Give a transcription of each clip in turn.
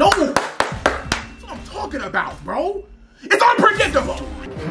No! That's what I'm talking about, bro. It's unpredictable.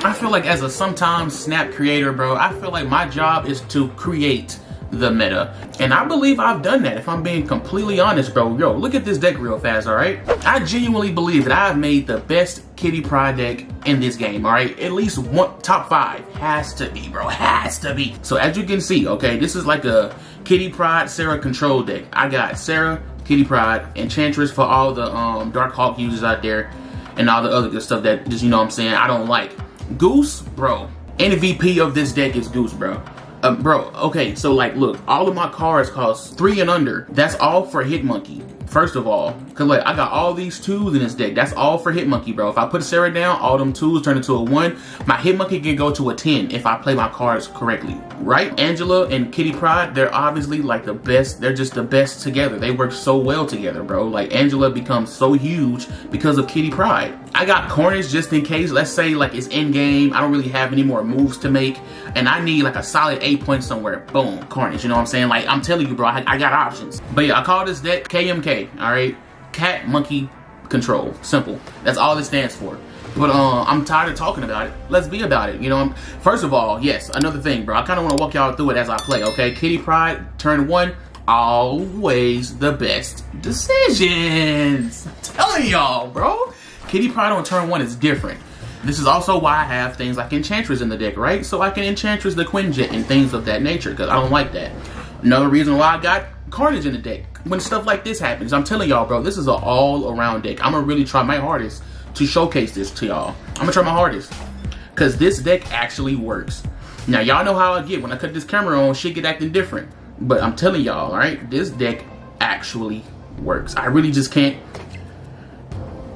I feel like as a sometimes Snap creator, bro, I feel like my job is to create the meta. And I believe I've done that, if I'm being completely honest, bro. Yo, look at this deck real fast, all right? I genuinely believe that I've made the best Kitty Pryde deck in this game, all right? At least one, top five. Has to be, bro, has to be. So as you can see, okay, this is like a Kitty Pryde, Sera control deck. I got Sera, Kitty Pryde, Enchantress for all the Darkhawk users out there, and all the other good stuff that, just, you know what I'm saying, I don't like. Goose, bro. MVP of this deck is Goose, bro. Okay, so like, look, all of my cards cost 3 and under. That's all for Hit Monkey, first of all. Cause like, I got all these 2s in this deck. That's all for Hit Monkey, bro. If I put Sera down, all them 2s turn into a 1. My Hit Monkey can go to a 10 if I play my cards correctly, right? Angela and Kitty Pryde, they're obviously like the best. They're just the best together. They work so well together, bro. Like, Angela becomes so huge because of Kitty Pryde. I got Cornish just in case. Let's say like it's end game. I don't really have any more moves to make, and I need like a solid 8 points somewhere. Boom, Carnage. You know what I'm saying? Like, I'm telling you, bro, I got options. But yeah, I call this deck KMK. All right, Cat Monkey Control. Simple. That's all it stands for. But I'm tired of talking about it. Let's be about it. You know, first of all, yes, another thing, bro. I kind of want to walk y'all through it as I play. Okay, Kitty Pryde, turn 1. Always the best decisions. I'm telling y'all, bro. Kitty Pryde on turn 1 is different. This is also why I have things like Enchantress in the deck, right? So I can Enchantress the Quinjet and things of that nature, because I don't like that. Another reason why I got Carnage in the deck. When stuff like this happens, I'm telling y'all, bro, this is an all-around deck. I'm going to really try my hardest to showcase this to y'all. I'm going to try my hardest, because this deck actually works. Now, y'all know how I get. When I cut this camera on, shit get acting different. But I'm telling y'all, all right, this deck actually works. I really just can't.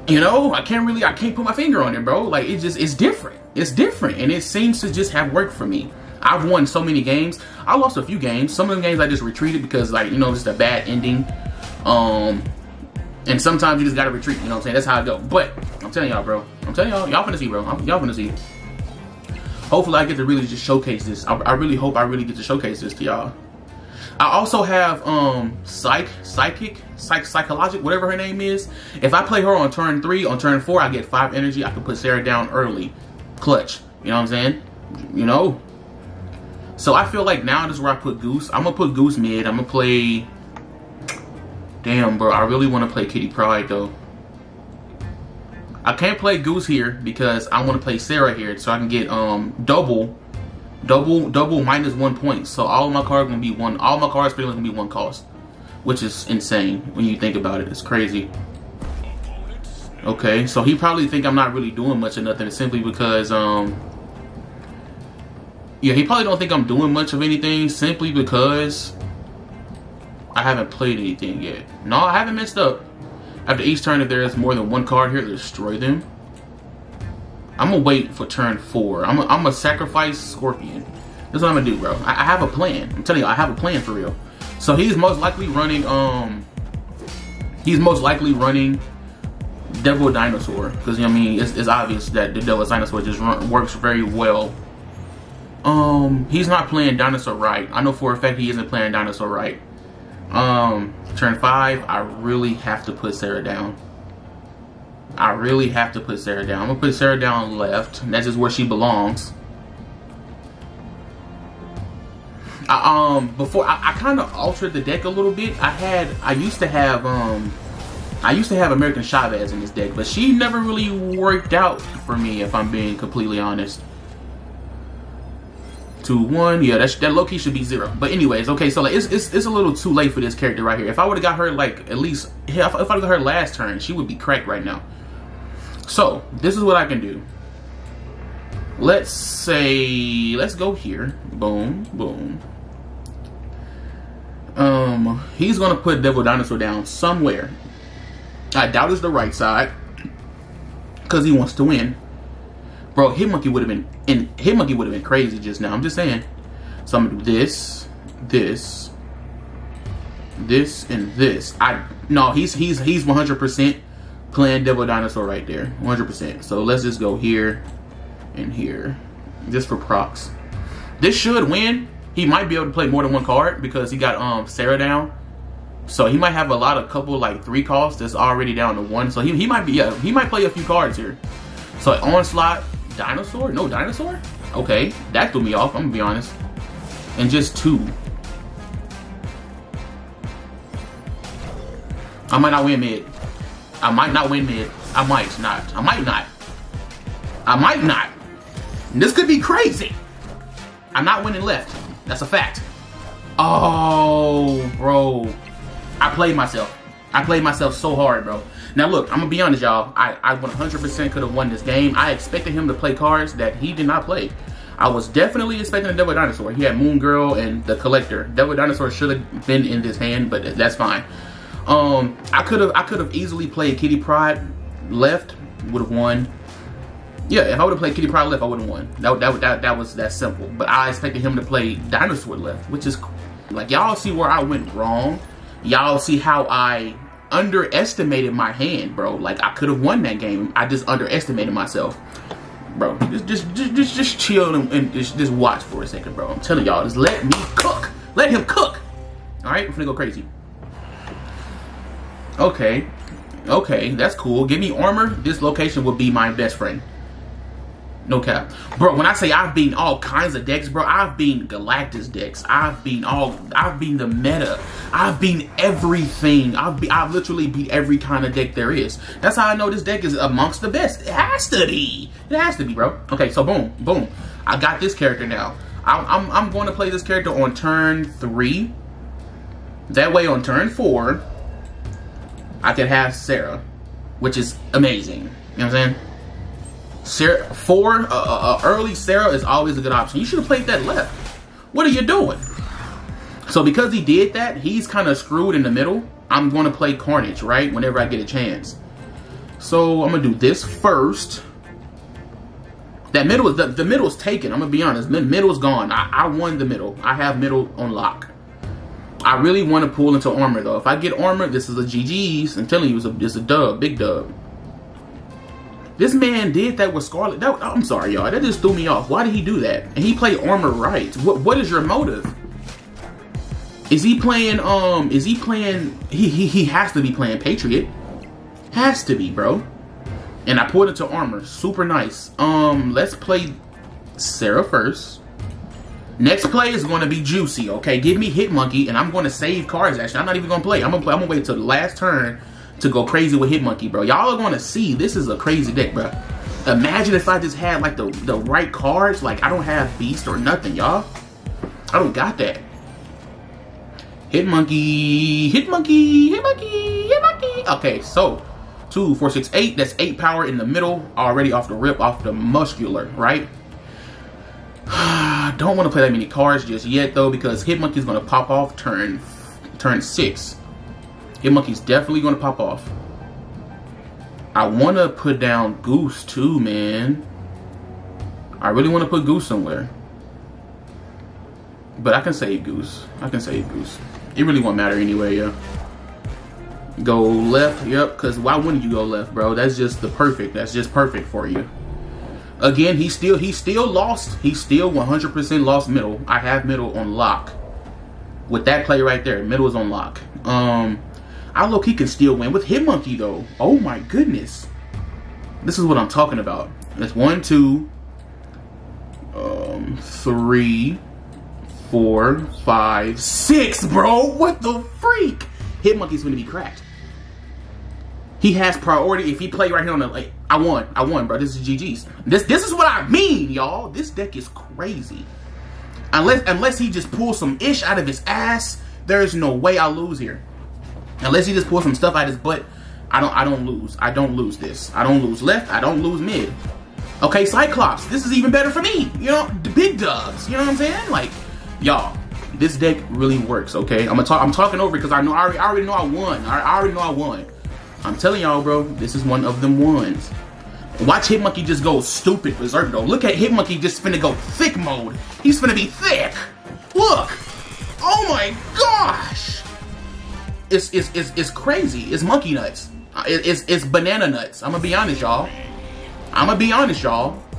You know, I can't put my finger on it, bro. Like, it's different. It's different, and it seems to just have worked for me. I've won so many games. I lost a few games. Some of the games I just retreated because, like, you know, just a bad ending. And sometimes you just gotta retreat, you know what I'm saying? That's how I go. But I'm telling y'all, bro. I'm telling y'all, y'all finna see, bro. Y'all finna see. Hopefully I get to really just showcase this. I really hope I really get to showcase this to y'all. I also have psychologic, whatever her name is. If I play her on turn 3, on turn 4, I get 5 energy. I can put Sera down early, clutch. You know what I'm saying? You know. So I feel like now this is where I put Goose. I'm gonna put Goose mid. I'm gonna play. Damn, bro, I really want to play Kitty Pryde though. I can't play Goose here because I want to play Sera here, so I can get double minus 1 point. So all my cards gonna be one. All my cards pretty much gonna be 1 cost, which is insane when you think about it. It's crazy. Okay, so he probably think I'm not really doing much or nothing. It's simply because yeah, he probably don't think I'm doing much of anything simply because I haven't played anything yet. No, I haven't messed up. After each turn, if there is more than 1 card here, destroy them. I'm gonna wait for turn 4. I'm gonna sacrifice Scorpion. That's what I'm gonna do, bro. I have a plan. I'm telling you, I have a plan for real. So he's most likely running Devil Dinosaur, because, you know what I mean, it's obvious that the Devil Dinosaur just works very well. He's not playing Dinosaur right. I know for a fact he isn't playing Dinosaur right. Turn 5, I really have to put Sera down. I'm gonna put Sera down left. And that's just where she belongs. Before I kind of altered the deck a little bit. I used to have American Chavez in this deck, but she never really worked out for me, if I'm being completely honest. 2-1, yeah, that low key should be 0. But anyways, okay, so like it's a little too late for this character right here. If I would have got her like at least, if I got her last turn, she would be cracked right now. So this is what I can do. Let's say, let's go here. Boom, boom. He's gonna put Devil Dinosaur down somewhere. I doubt it's the right side, cause he wants to win. Bro, Hit Monkey would have been crazy just now. I'm just saying. So I'm gonna do this, this, this, and this. No, he's 100% playing Devil Dinosaur right there, 100%. So let's just go here and here, just for procs. This should win. He might be able to play more than 1 card because he got Sera down. So he might have a lot of couple like 3 costs that's already down to 1. So he might be he might play a few cards here. So Onslaught, Dinosaur, no Dinosaur. Okay, that threw me off. I'm gonna be honest. And just 2. I might not win mid. I might not win mid. I might not. I might not. I might not. This could be crazy. I'm not winning left. That's a fact. Oh, bro. I played myself. I played myself so hard, bro. Now, look, I'm going to be honest, y'all. I 100% could have won this game. I expected him to play cards that he did not play. I was definitely expecting a Devil Dinosaur. He had Moon Girl and the Collector. Devil Dinosaur should have been in this hand, but that's fine. I could have easily played Kitty Pryde left, would have won. Yeah, if I would have played Kitty Pryde left, I would have won. That was that simple. But I expected him to play Dinosaur left, which is like, y'all see where I went wrong. Y'all see how I underestimated my hand, bro. Like, I could have won that game. I just underestimated myself, bro. Just chill and just watch for a second, bro. I'm telling y'all, just let me cook. Let him cook. All right, I'm finna go crazy. Okay, okay, that's cool. Give me armor. This location would be my best friend. No cap. Bro, when I say I've beaten all kinds of decks, bro, I've beaten Galactus decks. I've beaten the meta. I've beaten everything. I've literally beat every kind of deck there is. That's how I know this deck is amongst the best. It has to be. It has to be, bro. Okay, so boom, boom. I got this character now. I'm going to play this character on turn 3. That way on turn 4, I could have Sera, which is amazing. You know what I'm saying? Sera, early Sera is always a good option. You should have played that left. What are you doing? So because he did that, he's kind of screwed in the middle. I'm going to play Carnage, right? Whenever I get a chance. So I'm going to do this first. That middle, the middle's taken. I'm going to be honest. Middle's gone. I won the middle. I have middle on lock. I really want to pull into armor, though. If I get armor, this is a GG's. I'm telling you, it's a dub. Big dub. This man did that with Scarlet. I'm sorry, y'all. That just threw me off. Why did he do that? And he played armor right. What is your motive? Is he playing, he has to be playing Patriot. Has to be, bro. And I pulled it to armor. Super nice. Let's play Sera first. Next play is going to be juicy, okay? Give me Hit Monkey, and I'm going to save cards, actually. I'm not even going to play. I'm going to wait till the last turn to go crazy with Hit Monkey, bro. Y'all are going to see. This is a crazy deck, bro. Imagine if I just had, like, the right cards. Like, I don't have Beast or nothing, y'all. I don't got that. Hit Monkey. Hit Monkey. Hit Monkey. Hit Monkey. Okay, so 2, 4, 6, 8. That's 8 power in the middle. Already off the rip, off the muscular, right? I don't want to play that many cards just yet, though, because Hit Monkey's going to pop off turn 6. Hit Monkey's definitely going to pop off. I want to put down Goose, too, man. I really want to put Goose somewhere. But I can save Goose. I can save Goose. It really won't matter anyway, yeah. Go left, yep, because why wouldn't you go left, bro? That's just the perfect. That's just perfect for you. Again, he still lost. He still 100% lost middle. I have middle on lock. With that play right there, middle is on lock. I look, he can still win with Hit Monkey though. Oh my goodness. This is what I'm talking about. That's 1, 2, 3, 4, 5, 6, bro. What the freak? Hit Monkey's gonna be cracked. He has priority. If he play right here on the like, I won, bro. This is GG's. This is what I mean, y'all. This deck is crazy. Unless he just pulls some ish out of his ass, there is no way I lose here. Unless he just pulls some stuff out of his butt, I don't lose. I don't lose this. I don't lose left. I don't lose mid. Okay, Cyclops. This is even better for me. You know, the big dubs. You know what I'm saying? Like, y'all, this deck really works. Okay, I'm talking over it because I already know I won. I already know I won. I'm telling y'all, bro, this is one of them ones. Watch Hit Monkey just go stupid berserk, though. Look at Hit Monkey just finna go thick mode. He's finna be thick. Look. Oh my gosh. It's crazy. It's monkey nuts. It's banana nuts. I'm gonna be honest, y'all.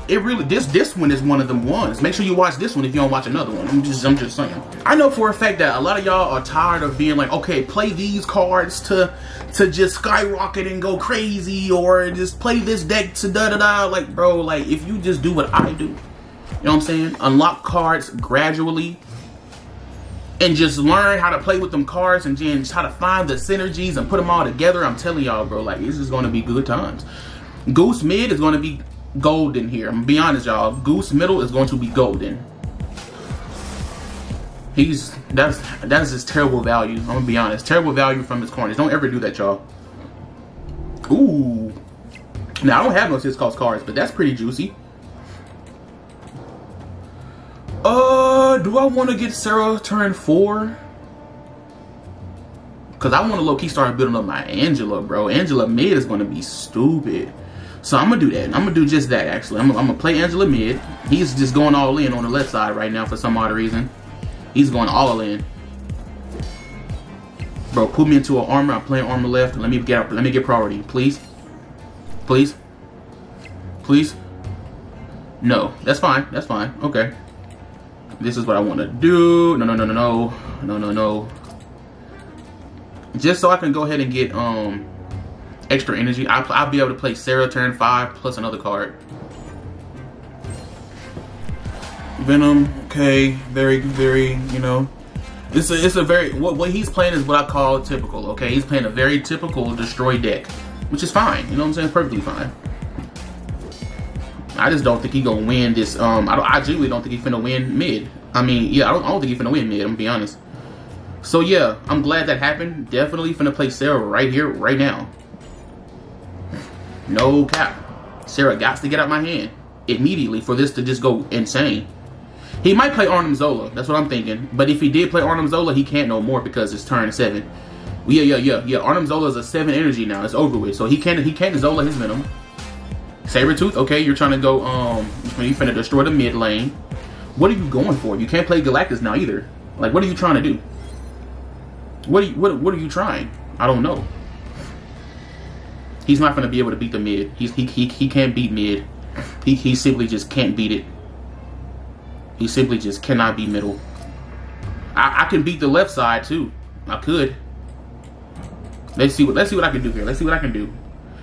It really, this one is one of them ones. Make sure you watch this one if you don't watch another one. I'm just saying. I know for a fact that a lot of y'all are tired of being like, okay, play these cards to just skyrocket and go crazy, or just play this deck to da-da-da. Like, bro, like, if you just do what I do, you know what I'm saying? Unlock cards gradually and just learn how to play with them cards and just how to find the synergies and put them all together. I'm telling y'all, bro, like, this is going to be good times. Goose mid is going to be golden here. I'm gonna be honest, y'all. Goose middle is going to be golden. That's his terrible value. I'm gonna be honest. Terrible value from his Cornish. Don't ever do that, y'all. Ooh. Now I don't have no 6-cost cards, but that's pretty juicy. Do I want to get Sera turn 4? Cause I want to low key start building up my Angela, bro. Angela mid is gonna be stupid. So I'm gonna do that. I'm gonna do just that, actually. I'm gonna play Angela mid. He's just going all in on the left side right now for some odd reason. He's going all in. Bro, put me into an armor. I'm playing armor left. Let me get priority, please. Please. Please. No, that's fine. That's fine. Okay. This is what I want to do. No, no, no, no, no, no, no, no. Just so I can go ahead and get extra energy. I'll be able to play Sera turn 5 plus another card. Venom, okay, very, you know, it's a very, what he's playing is what I call typical, okay? He's playing a very typical destroy deck, which is fine, you know what I'm saying? Perfectly fine. I just don't think he gonna win this, I genuinely don't think he finna win mid. I mean, yeah, I don't think he finna win mid, I'm gonna be honest. So yeah, I'm glad that happened. Definitely finna play Sera right here, right now. No cap. Sera got to get out my hand immediately for this to just go insane. He might play Arnim Zola. That's what I'm thinking. But if he did play Arnim Zola, he can't no more because it's turn 7. Yeah. Arnim Zola is a 7 energy now. It's over with. So he can't Zola his Venom. Sabretooth. Okay, you're trying to go. You're finna destroy the mid lane. What are you going for? You can't play Galactus now either. Like, what are you trying to do? What are you trying? I don't know. He's not gonna be able to beat the mid. He can't beat mid. He simply just can't beat it. He simply just cannot be middle. I can beat the left side too. I could. Let's see what I can do here. Let's see what I can do.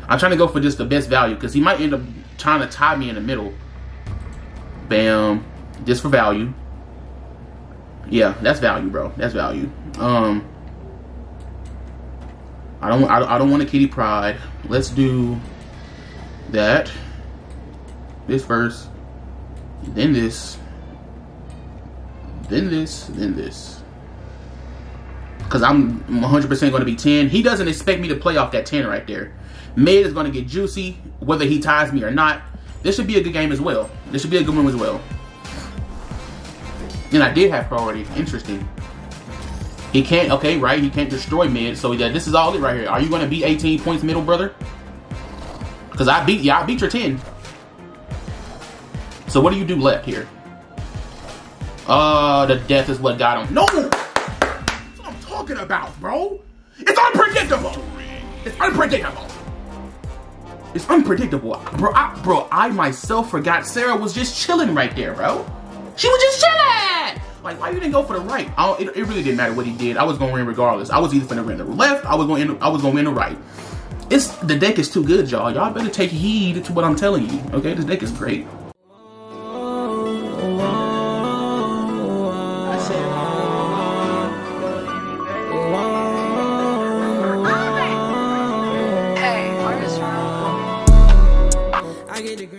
I'm trying to go for just the best value because he might end up trying to tie me in the middle. Bam, just for value. Yeah, that's value, bro. That's value. I don't want a Kitty Pryde. Let's do that. This first, then this, then this, then this. Cause I'm 100% gonna be 10. He doesn't expect me to play off that 10 right there. Mid is gonna get juicy, whether he ties me or not. This should be a good game as well. This should be a good one as well. And I did have priority, interesting. He can't, okay, right? He can't destroy mid. So yeah, this is all it right here. Are you gonna beat 18 points middle, brother? Cause I beat your 10. So what do you do left here? The death is what got him. No! That's what I'm talking about, bro. It's unpredictable. It's unpredictable. It's unpredictable. Bro, I myself forgot Sera was just chilling right there, bro. She was just chilling! Like, why you didn't go for the right? It really didn't matter what he did. I was gonna win regardless. I was either gonna win the left. I was gonna win the right. The deck is too good, y'all. Y'all better take heed to what I'm telling you. Okay, this deck is great.